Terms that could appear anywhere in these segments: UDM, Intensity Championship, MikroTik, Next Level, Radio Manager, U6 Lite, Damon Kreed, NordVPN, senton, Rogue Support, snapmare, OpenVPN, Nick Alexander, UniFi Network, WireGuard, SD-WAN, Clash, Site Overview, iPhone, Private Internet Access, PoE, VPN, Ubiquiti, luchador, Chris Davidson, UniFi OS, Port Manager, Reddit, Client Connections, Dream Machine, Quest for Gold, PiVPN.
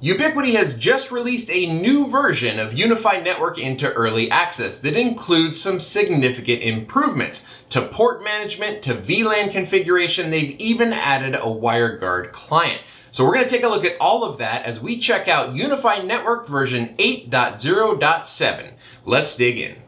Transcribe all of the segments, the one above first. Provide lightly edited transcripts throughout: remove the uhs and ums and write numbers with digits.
Ubiquiti has just released a new version of UniFi Network into early access that includes some significant improvements to port management, to VLAN configuration. They've even added a WireGuard client. So we're going to take a look at all of that as we check out UniFi Network version 8.0.7. Let's dig in.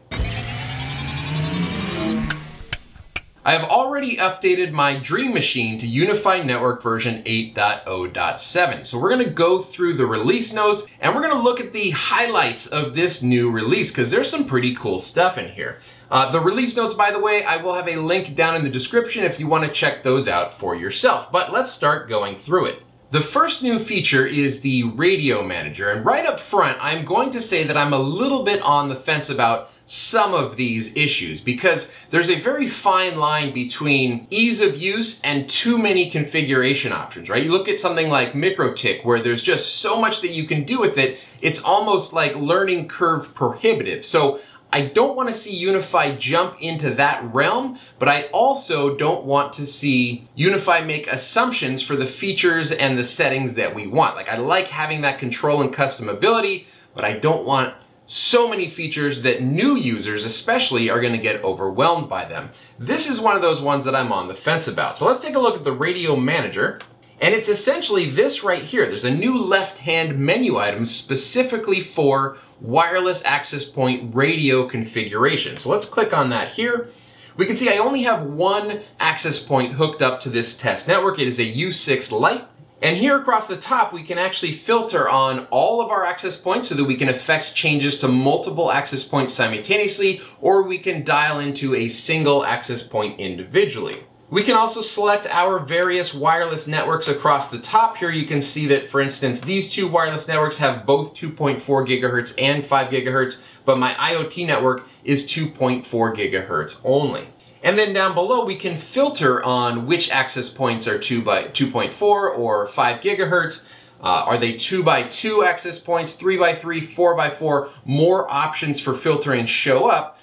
I have already updated my Dream Machine to UniFi Network version 8.0.7. So we're going to go through the release notes and we're going to look at the highlights of this new release because there's some pretty cool stuff in here. The release notes, by the way, I will have a link down in the description if you want to check those out for yourself. But let's start going through it. The first new feature is the Radio Manager, and right up front, I'm going to say that I'm a little bit on the fence about some of these issues because there's a very fine line between ease of use and too many configuration options, right? You look at something like MikroTik where there's just so much that you can do with it, it's almost like learning curve prohibitive. So I don't want to see UniFi jump into that realm, but I also don't want to see UniFi make assumptions for the features and the settings that we want. Like, I like having that control and customability, but I don't want so many features that new users especially are going to get overwhelmed by them. This is one of those ones that I'm on the fence about. So let's take a look at the Radio Manager. And it's essentially this right here. There's a new left-hand menu item specifically for wireless access point radio configuration. So let's click on that here. We can see I only have one access point hooked up to this test network. It is a U6 Lite. And here across the top, we can actually filter on all of our access points so that we can effect changes to multiple access points simultaneously, or we can dial into a single access point individually. We can also select our various wireless networks across the top. Here you can see that, for instance, these two wireless networks have both 2.4 gigahertz and 5 gigahertz, but my IoT network is 2.4 gigahertz only. And then down below, we can filter on which access points are 2x2.4 or 5 gigahertz. Are they 2x2 access points, 3x3, 4x4? More options for filtering show up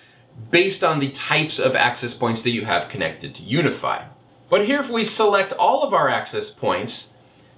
based on the types of access points that you have connected to UniFi. But here, if we select all of our access points,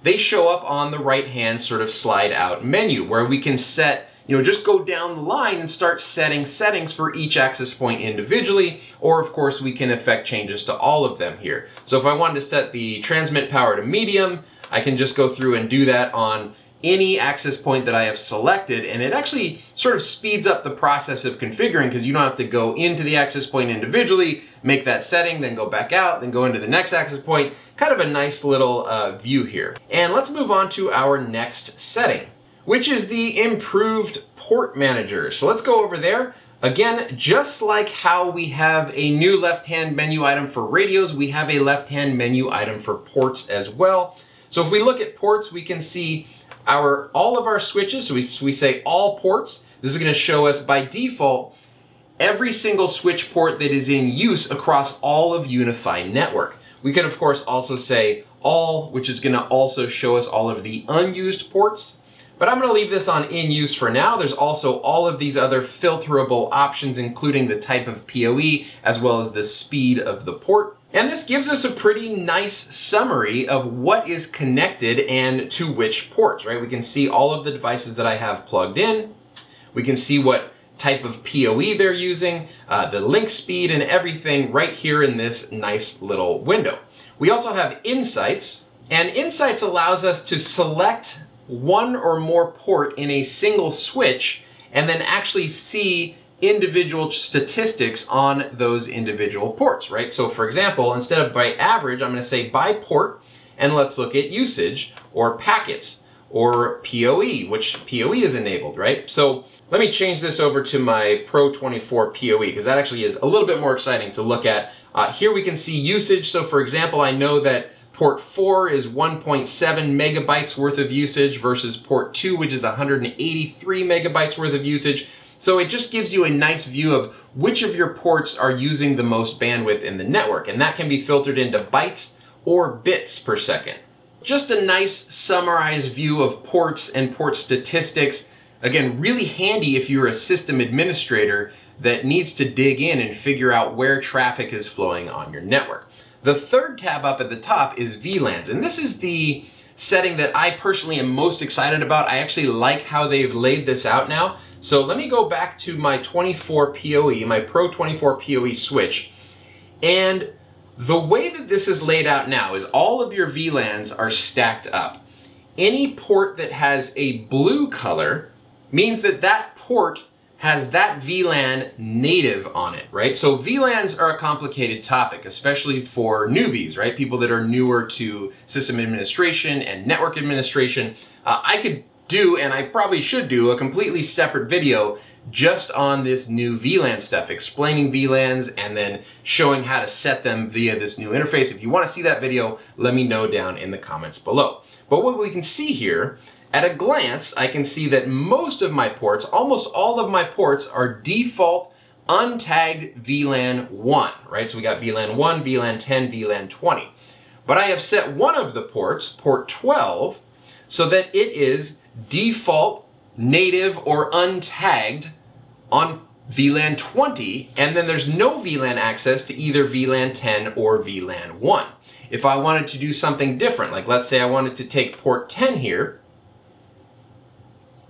they show up on the right-hand sort of slide-out menu where we can set, you know, just go down the line and start setting settings for each access point individually, or of course we can effect changes to all of them here. So if I wanted to set the transmit power to medium, I can just go through and do that on any access point that I have selected, and it actually sort of speeds up the process of configuring because you don't have to go into the access point individually, make that setting, then go back out, then go into the next access point. Kind of a nice little view here. And let's move on to our next setting, which is the improved Port Manager. So let's go over there. Again, just like how we have a new left-hand menu item for radios, we have a left-hand menu item for ports as well. So if we look at ports, we can see all of our switches. So we say all ports. This is going to show us by default every single switch port that is in use across all of UniFi Network. We could of course also say all, which is going to also show us all of the unused ports. But I'm going to leave this on in use for now. There's also all of these other filterable options, including the type of PoE as well as the speed of the port. And this gives us a pretty nice summary of what is connected and to which ports, right? We can see all of the devices that I have plugged in. We can see what type of PoE they're using, the link speed and everything right here in this nice little window. We also have Insights, and Insights allows us to select one or more port in a single switch and then actually see individual statistics on those individual ports, right? So for example, instead of by average, I'm going to say by port, and let's look at usage or packets or PoE, which PoE is enabled, right? So let me change this over to my Pro 24 PoE because that actually is a little bit more exciting to look at. Here we can see usage. So for example, I know that Port 4 is 1.7 megabytes worth of usage versus port 2, which is 183 megabytes worth of usage. So it just gives you a nice view of which of your ports are using the most bandwidth in the network, and that can be filtered into bytes or bits per second. Just a nice summarized view of ports and port statistics. Again, really handy if you're a system administrator that needs to dig in and figure out where traffic is flowing on your network. The third tab up at the top is VLANs, and this is the setting that I personally am most excited about. I actually like how they've laid this out now. So let me go back to my 24 PoE, my Pro 24 PoE switch. And the way that this is laid out now is all of your VLANs are stacked up. Any port that has a blue color means that that port has that VLAN native on it, right? So VLANs are a complicated topic, especially for newbies, right? People that are newer to system administration and network administration. I could do, and I probably should do, a completely separate video just on this new VLAN stuff, explaining VLANs and then showing how to set them via this new interface. If you want to see that video, let me know down in the comments below. But what we can see here, at a glance, I can see that most of my ports, almost all of my ports, are default untagged VLAN 1, right? So we got VLAN 1, VLAN 10, VLAN 20. But I have set one of the ports, port 12, so that it is default, native, or untagged on VLAN 20, and then there's no VLAN access to either VLAN 10 or VLAN 1. If I wanted to do something different, like let's say I wanted to take port 10 here,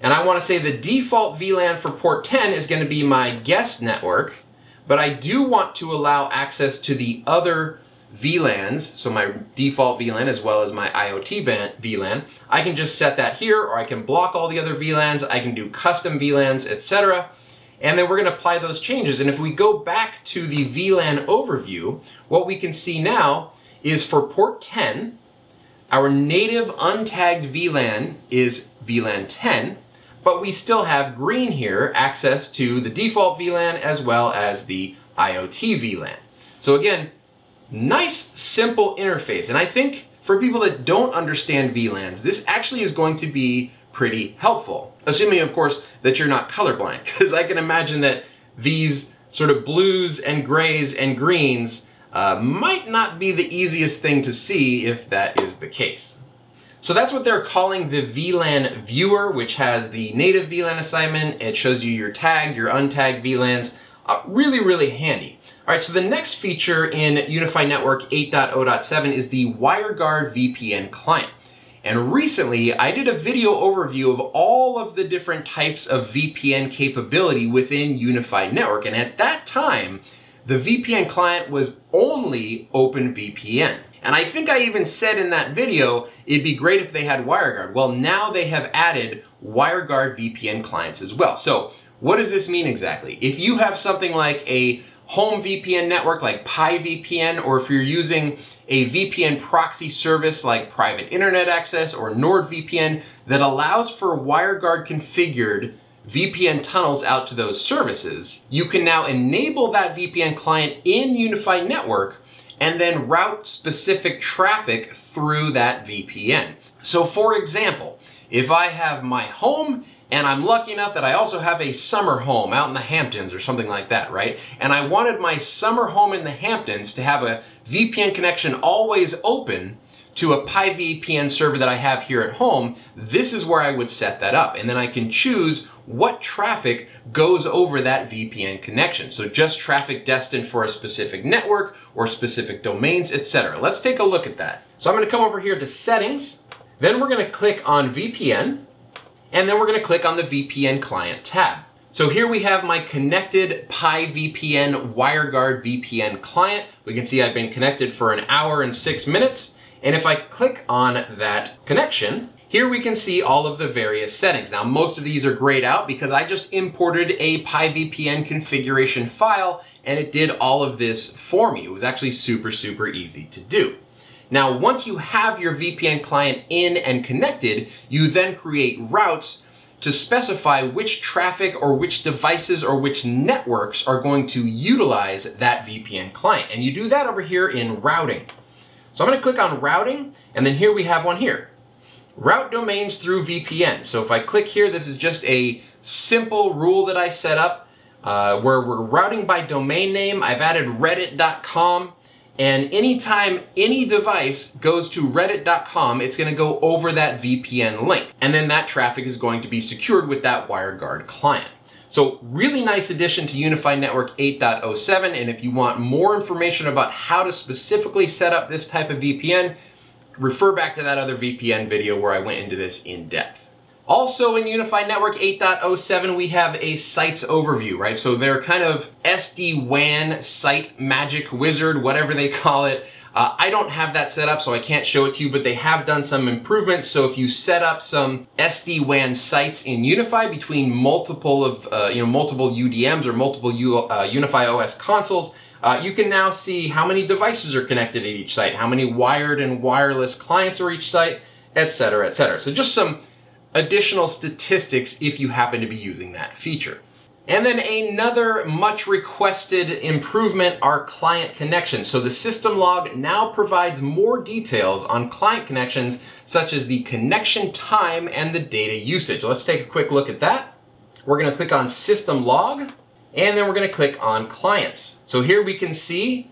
and I want to say the default VLAN for port 10 is going to be my guest network, but I do want to allow access to the other VLANs, so my default VLAN as well as my IoT VLAN. I can just set that here, or I can block all the other VLANs, I can do custom VLANs, etc. And then we're going to apply those changes. And if we go back to the VLAN overview, what we can see now is for port 10, our native untagged VLAN is VLAN 10, but we still have green here, access to the default VLAN as well as the IoT VLAN. So again, nice simple interface. And I think for people that don't understand VLANs, this actually is going to be pretty helpful. Assuming, of course, that you're not colorblind, because I can imagine that these sort of blues and grays and greens might not be the easiest thing to see if that is the case. So that's what they're calling the VLAN Viewer, which has the native VLAN assignment. It shows you your tagged, your untagged VLANs. Really, really handy. All right, so the next feature in UniFi Network 8.0.7 is the WireGuard VPN client. And recently, I did a video overview of all of the different types of VPN capability within UniFi Network. And at that time, the VPN client was only OpenVPN. And I think I even said in that video, it'd be great if they had WireGuard. Well, now they have added WireGuard VPN clients as well. So what does this mean exactly? If you have something like a home VPN network like PiVPN, or if you're using a VPN proxy service like Private Internet Access or NordVPN that allows for WireGuard configured VPN tunnels out to those services, you can now enable that VPN client in UniFi Network and then route specific traffic through that VPN. So for example, if I have my home and I'm lucky enough that I also have a summer home out in the Hamptons or something like that, right? And I wanted my summer home in the Hamptons to have a VPN connection always open to a PiVPN server that I have here at home, this is where I would set that up. And then I can choose what traffic goes over that VPN connection. So just traffic destined for a specific network or specific domains, etc. Let's take a look at that. So I'm going to come over here to Settings, then we're going to click on VPN, and then we're going to click on the VPN Client tab. So here we have my connected PiVPN WireGuard VPN client. We can see I've been connected for an hour and 6 minutes. And if I click on that connection, here we can see all of the various settings. Now, most of these are grayed out because I just imported a PiVPN configuration file and it did all of this for me. It was actually super, super easy to do. Now, once you have your VPN client in and connected, you then create routes to specify which traffic or which devices or which networks are going to utilize that VPN client. And you do that over here in Routing. So I'm going to click on Routing, and then here we have one here. Route domains through VPN. So if I click here, this is just a simple rule that I set up where we're routing by domain name. I've added reddit.com, and anytime any device goes to reddit.com, it's going to go over that VPN link. And then that traffic is going to be secured with that WireGuard client. So really nice addition to UniFi Network 8.07, and if you want more information about how to specifically set up this type of VPN, refer back to that other VPN video where I went into this in depth. Also in UniFi Network 8.07, we have a Sites Overview, right? So they're kind of SD-WAN site magic wizard, whatever they call it. I don't have that set up, so I can't show it to you, but they have done some improvements. So if you set up some SD-WAN sites in UniFi between multiple of, multiple UDMs or multiple UniFi OS consoles, you can now see how many devices are connected at each site, how many wired and wireless clients are each site, etc., etc. So just some additional statistics if you happen to be using that feature. And then another much requested improvement are client connections. So the system log now provides more details on client connections, such as the connection time and the data usage. Let's take a quick look at that. We're going to click on system log, and then we're going to click on clients. So here we can see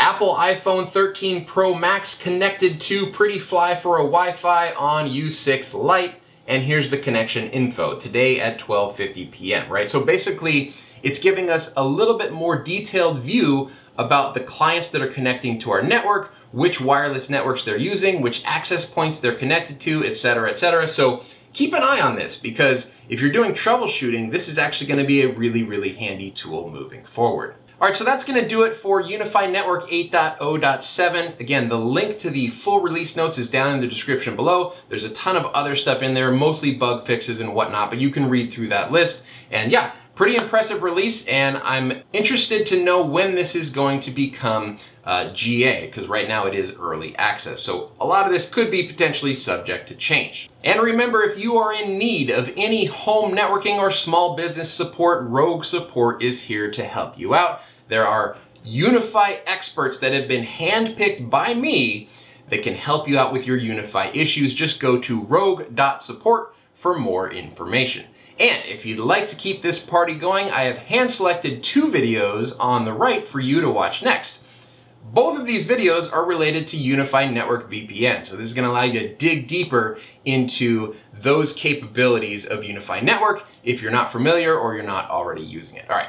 Apple iPhone 13 Pro Max connected to PrettyFly for a Wi-Fi on U6 Lite. And here's the connection info today at 12:50 p.m., right? So basically, it's giving us a little bit more detailed view about the clients that are connecting to our network, which wireless networks they're using, which access points they're connected to, et cetera, et cetera. So keep an eye on this, because if you're doing troubleshooting, this is actually going to be a really, really handy tool moving forward. All right, so that's going to do it for UniFi Network 8.0.7. Again, the link to the full release notes is down in the description below. There's a ton of other stuff in there, mostly bug fixes and whatnot, but you can read through that list. And yeah, pretty impressive release, and I'm interested to know when this is going to become GA, because right now it is early access. So a lot of this could be potentially subject to change. And remember, if you are in need of any home networking or small business support, Rogue Support is here to help you out. There are UniFi experts that have been handpicked by me that can help you out with your UniFi issues. Just go to rogue.support for more information. And if you'd like to keep this party going, I have hand-selected two videos on the right for you to watch next. Both of these videos are related to UniFi Network VPN, so this is going to allow you to dig deeper into those capabilities of UniFi Network if you're not familiar or you're not already using it. All right,